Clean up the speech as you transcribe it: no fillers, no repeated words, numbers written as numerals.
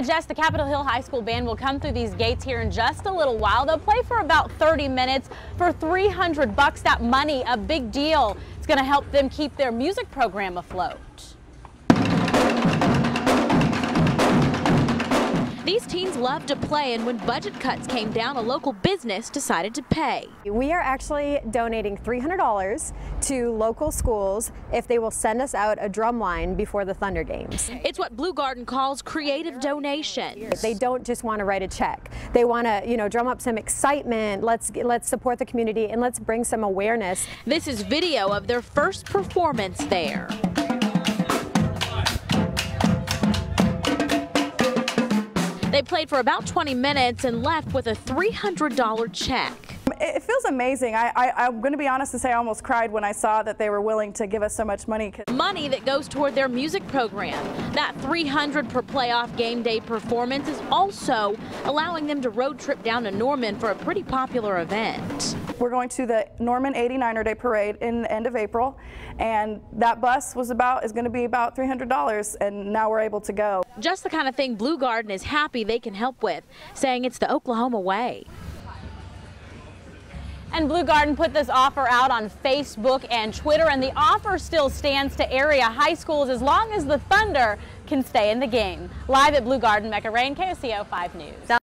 Jess, the Capitol Hill High School band will come through these gates here in just a little while. They'll play for about 30 minutes for $300. That money, a big deal. It's going to help them keep their music program afloat. These teens love to play, and when budget cuts came down, a local business decided to pay. We are actually donating $300 to local schools if they will send us out a drum line before the Thunder Games. It's what Bleu Garten calls creative donations. They don't just want to write a check. They want to, drum up some excitement. Let's support the community and let's bring some awareness. This is video of their first performance there. They played for about 20 minutes and left with a $300 check. It feels amazing. I'm going to be honest and say I almost cried when I saw that they were willing to give us so much money. Money that goes toward their music program. That $300 per playoff game day performance is also allowing them to road trip down to Norman for a pretty popular event. We're going to the Norman 89er Day Parade in the end of April, and that bus is going to be about $300, and now we're able to go. Just the kind of thing Bleu Garten is happy they can help with, saying it's the Oklahoma way. And Bleu Garten put this offer out on Facebook and Twitter, and the offer still stands to area high schools as long as the Thunder can stay in the game. Live at Bleu Garten, Mecca Rain, KOCO 5 News.